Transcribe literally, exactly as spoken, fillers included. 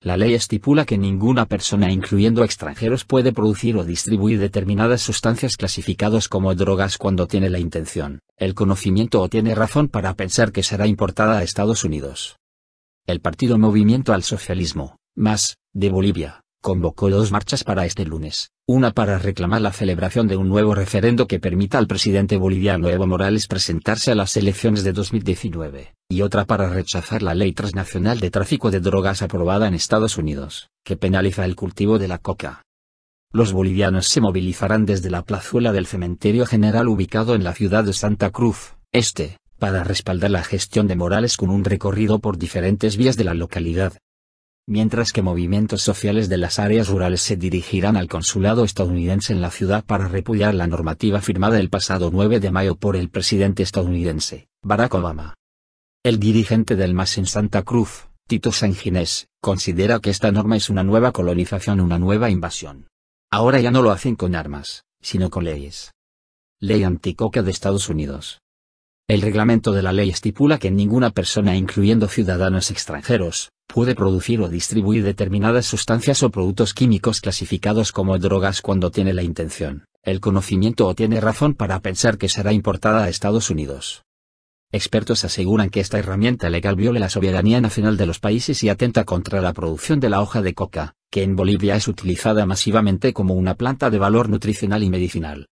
La ley estipula que ninguna persona, incluyendo extranjeros, puede producir o distribuir determinadas sustancias clasificadas como drogas cuando tiene la intención, el conocimiento o tiene razón para pensar que será importada a Estados Unidos. El Partido Movimiento al Socialismo, M A S, de Bolivia, convocó dos marchas para este lunes, una para reclamar la celebración de un nuevo referendo que permita al presidente boliviano Evo Morales presentarse a las elecciones de dos mil diecinueve. Y otra para rechazar la ley transnacional de tráfico de drogas aprobada en Estados Unidos, que penaliza el cultivo de la coca. Los bolivianos se movilizarán desde la plazuela del Cementerio General ubicado en la ciudad de Santa Cruz, este, para respaldar la gestión de Morales con un recorrido por diferentes vías de la localidad. Mientras que movimientos sociales de las áreas rurales se dirigirán al consulado estadounidense en la ciudad para repudiar la normativa firmada el pasado nueve de mayo por el presidente estadounidense, Barack Obama. El dirigente del M A S en Santa Cruz, Tito Sanginés, considera que esta norma es una nueva colonización, una nueva invasión. Ahora ya no lo hacen con armas, sino con leyes. Ley anticoca de Estados Unidos. El reglamento de la ley estipula que ninguna persona, incluyendo ciudadanos extranjeros, puede producir o distribuir determinadas sustancias o productos químicos clasificados como drogas cuando tiene la intención, el conocimiento o tiene razón para pensar que será importada a Estados Unidos. Expertos aseguran que esta herramienta legal viola la soberanía nacional de los países y atenta contra la producción de la hoja de coca, que en Bolivia es utilizada masivamente como una planta de valor nutricional y medicinal.